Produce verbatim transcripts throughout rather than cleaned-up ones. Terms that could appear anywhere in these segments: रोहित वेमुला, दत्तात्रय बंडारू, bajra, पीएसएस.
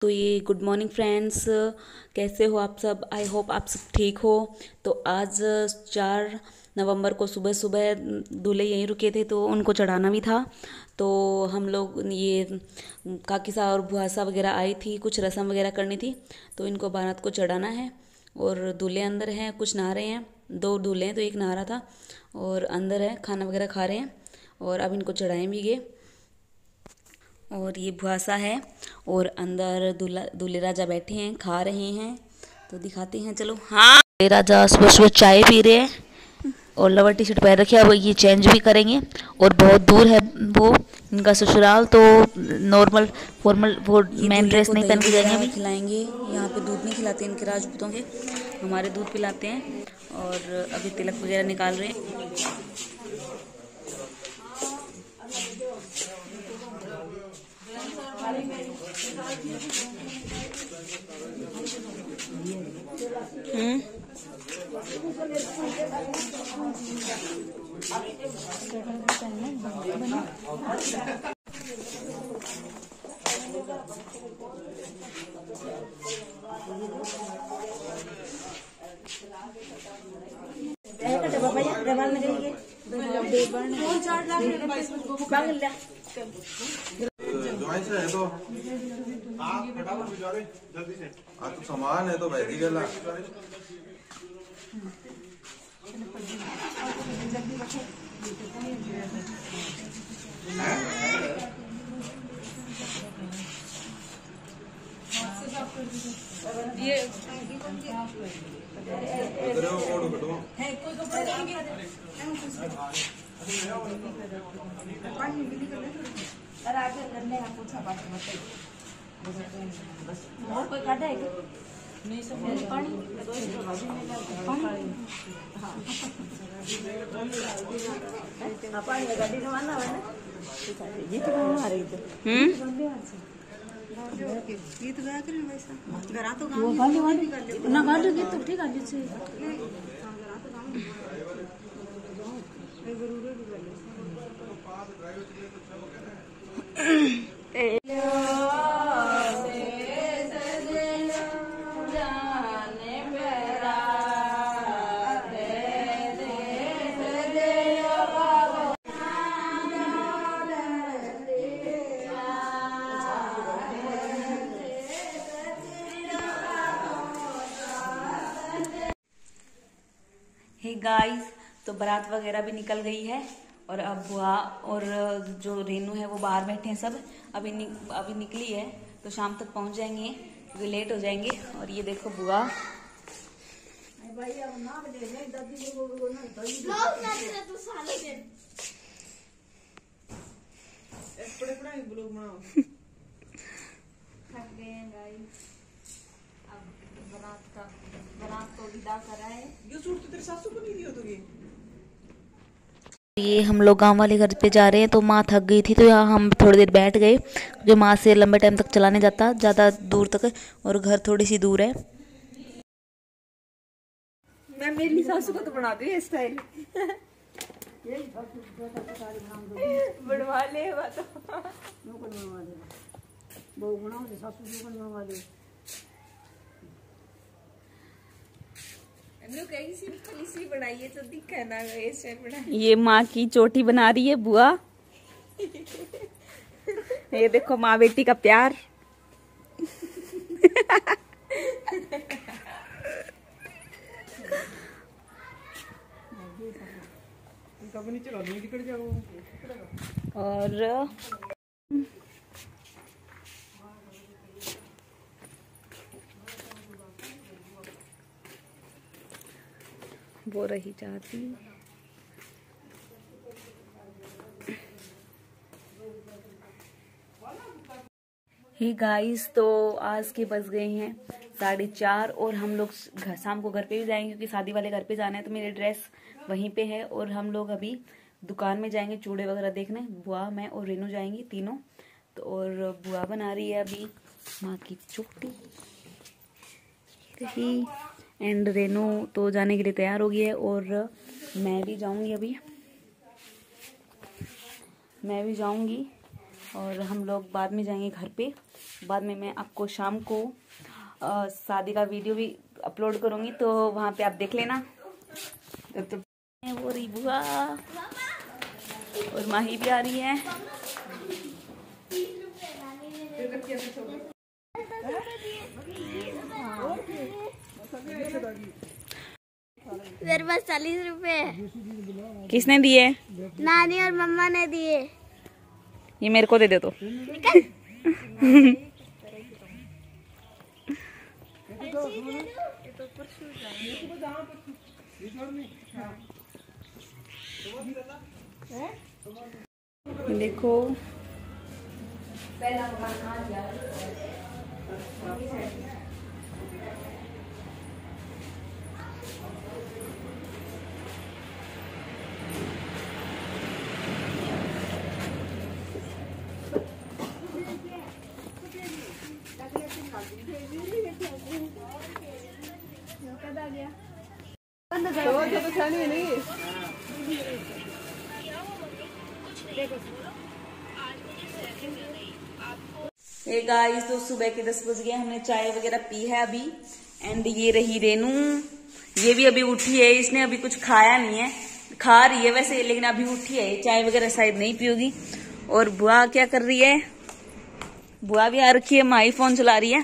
तो ये good morning friends, कैसे हो आप सब। आई होप आप सब ठीक हो। तो आज चार नवंबर को सुबह सुबह दूल्हे यहीं रुके थे, तो उनको चढ़ाना भी था। तो हम लोग ये काकीसा और भुआसा वगैरह आई थी, कुछ रस्म वगैरह करनी थी, तो इनको बारात को चढ़ाना है। और दूल्हे अंदर हैं, कुछ नहा रहे हैं, दो दूल्हे हैं तो एक नहा रहा था, और अंदर है खाना वगैरह खा रहे हैं। और अब इनको चढ़ाएँ भी गए। और ये भुआसा है और अंदर दूल्हा दूल्हे राजा बैठे हैं, खा रहे हैं, तो दिखाते हैं चलो। हाँ, दूल्हे राजा सुबह सुबह चाय पी रहे हैं और लवर टी शर्ट पहन रखी है। अब ये चेंज भी करेंगे और बहुत दूर है वो इनका ससुराल, तो नॉर्मल फॉर्मल वो मैन ड्रेस नहीं पहन के जाएंगे। अभी खिलाएंगे, यहाँ पे दूध नहीं खिलाते इनके राजपूतों के, हमारे दूध पिलाते हैं। और अभी तिलक वगैरह निकाल रहे हैं। हम्म है तो आप फटाफट भिजवा दे जल्दी से। आज तो सामान है तो भाई दी गला ये अरे वो फोटो कटवाओ है कोई को देंगे पानी मिली कर और आगे करने का पूछा बात बस। और कोई काटा है क्या? नहीं सब पानी पानी पानी गाड़ी जमाना है ना, ये तो आ रही है। हम्म ये तो गया करें भाई साहब, घर आ तो गाँव वो भाई वाली कर ले ना, गाड़ी के तो ठीक है जी से घर आ तो गाँव ये जरूर है कर ले पास ड्राइवर के लिए तो सब हो गया। हे गाइस, तो बारात वगैरह भी निकल गई है और अब बुआ और जो रेनू है वो बाहर बैठे हैं सब। अभी नि, अभी निकली है तो शाम तक पहुंच जाएंगे, क्योंकि लेट हो जाएंगे। और ये देखो बुआ ये हम लोग गांव वाले घर पे जा रहे हैं। तो माँ थक गई थी तो यहाँ हम थोड़ी देर बैठ गए, जो माँ से लंबे टाइम तक चलाने जाता ज़्यादा दूर तक, और घर थोड़ी सी दूर है। मैं मेरी सासू को तो बना दूँ ये स्टाइल बनवा ले तो बनवा ले बनाइए तो दिखा ना। ये माँ की चोटी बना रही है बुआ। ये देखो माँ बेटी का प्यार। और वो रही चाहती ही गाइस। तो आज के बज गए हैं साढ़े चार और हम लोग शाम को घर पे भी जाएंगे, क्योंकि शादी वाले घर पे जाना है। तो मेरी ड्रेस वहीं पे है और हम लोग अभी दुकान में जाएंगे चूड़े वगैरह देखने। बुआ, मैं और रेनू जाएंगी तीनों। तो और बुआ बना रही है अभी माँ की चोटी रही, एंड रेनू तो जाने के लिए तैयार हो गई है। और मैं भी जाऊंगी, अभी मैं भी जाऊंगी और हम लोग बाद में जाएंगे घर पे। बाद में मैं आपको शाम को शादी का वीडियो भी अपलोड करूँगी, तो वहाँ पे आप देख लेना। तो वो रही बुआ और माही भी आ रही है। मेरे पास चालीस रुपए किसने दिए? नानी और मम्मा ने दिए। ये मेरे को दे दे तो निकल। देखो पहला हे गाइस, तो सुबह के दस बज गए, हमने चाय वगैरह पी है अभी। एंड ये रही रेनू, ये भी अभी उठी है, इसने अभी कुछ खाया नहीं है, खा रही है वैसे लेकिन अभी उठी है, चाय वगैरह शायद नहीं पियोगी। और बुआ क्या कर रही है? बुआ भी आ रखी है, माई फोन चला रही है।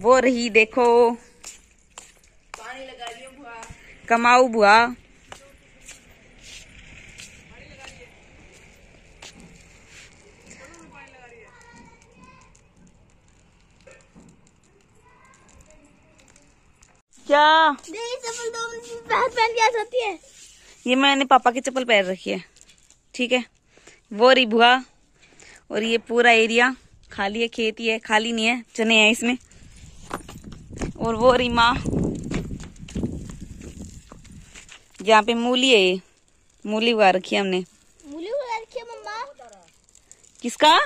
वो रही देखो, पानी लगा रही है बुआ। कमाऊ बुआ। क्या ये चप्पल दो पहन के आ जाती है? ये मैंने पापा की चप्पल पहन रखी है। ठीक है, वो रही बुआ। और ये पूरा एरिया खाली है, खेत ही है, खाली नहीं है, चने हैं इसमें। और वो रही माँ, यहाँ पे मूली है, ये मूली उगा रखी है हमने। मूली उगा रखी है मम्मा? किसका?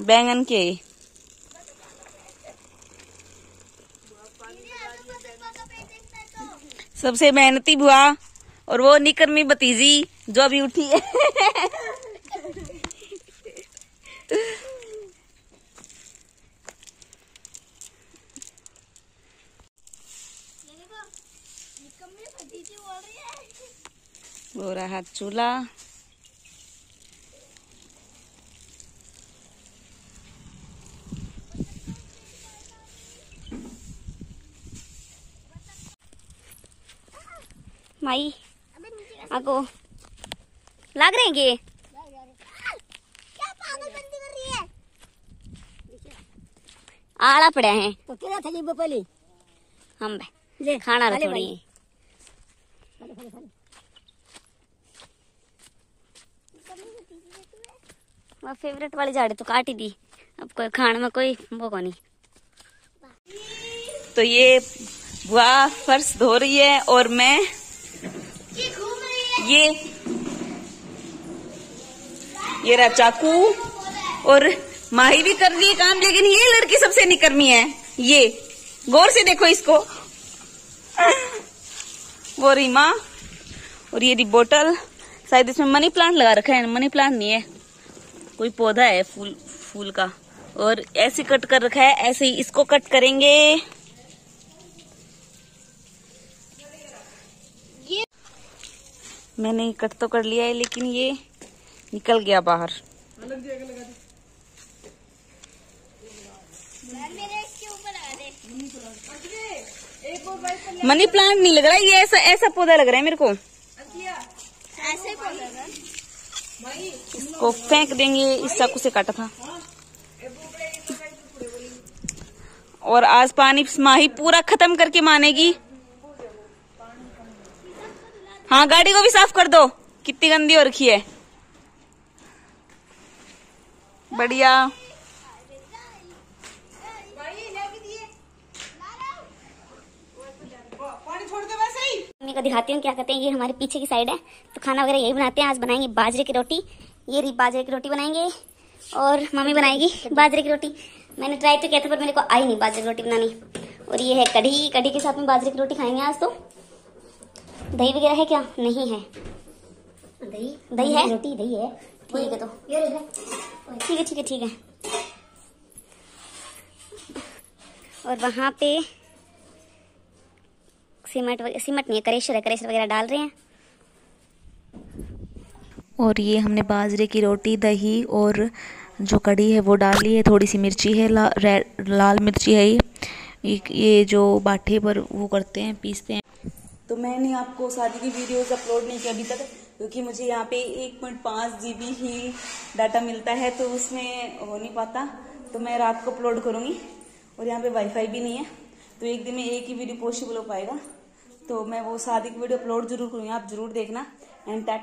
बैंगन के। सबसे मेहनती बुआ। और वो निकर्मी भतीजी जो अभी उठी है। वो रहा चूल्हा। माई आगो लग रहे हैं। आला पड़ा है तो क्या था ये पहले हम ले खाना रख रही है। फेवरेट वाली झाड़ी तो काटी दी, अब कोई खाने में कोई वो को नहीं। तो ये बुआ फर्श धो रही है और मैं ये ये रहा चाकू। और माही भी कर रही है काम, लेकिन ये लड़की सबसे निकर्मी है, ये गौर से देखो इसको। वो रही माँ। और ये रही बोतल, शायद इसमें मनी प्लांट लगा रखा है। मनी प्लांट नहीं है, कोई पौधा है फूल फूल का। और ऐसे कट कर रखा है, ऐसे ही इसको कट करेंगे। मैंने कट तो कर लिया है लेकिन ये निकल गया बाहर। मनी प्लांट नहीं लग रहा है, ये ऐसा ऐसा पौधा लग रहा है मेरे को। इसको फेंक देंगे, इस चाकू से काटा था। और आज पानी माही पूरा खत्म करके मानेगी। हाँ, गाड़ी को भी साफ कर दो, कितनी गंदी हो रखी है। बढ़िया। मम्मी को दिखाती हूँ क्या कहते हैं। ये हमारे पीछे की साइड है, तो खाना वगैरह यही बनाते हैं। आज बनाएंगे बाजरे की रोटी। ये रही बाजरे की रोटी बनाएंगे और मम्मी बनाएगी बाजरे की रोटी। मैंने ट्राई तो किया था पर मेरे को आई नहीं बाजरे की रोटी बनानी। और ये है कढ़ी, कढ़ी के साथ में बाजरे की रोटी खाएंगे आज। तो दही वगैरह है क्या? नहीं है। दही दही है, रोटी दही है। ठीक है, तो ठीक है ठीक है ठीक है। और वहाँ पे सीमेंट सीमेंट नहीं है, करेशर है, करेशर वगैरह डाल रहे हैं। और ये हमने बाजरे की रोटी, दही और जो कड़ी है वो डाल ली है। थोड़ी सी मिर्ची है, ला, रे, लाल मिर्ची है। ये ये जो बाटे पर वो करते हैं, पीसते हैं। तो मैंने आपको शादी की वीडियोस अपलोड नहीं की अभी तक, क्योंकि मुझे यहाँ पे एक पॉइंट पाँच जी बी ही डाटा मिलता है, तो उसमें हो नहीं पाता। तो मैं रात को अपलोड करूँगी। और यहाँ पे वाईफाई भी नहीं है, तो एक दिन में एक ही वीडियो पॉसिबल हो पाएगा। तो मैं वो शादी की वीडियो अपलोड जरूर करूँगी, आप जरूर देखना। एंड टाटा।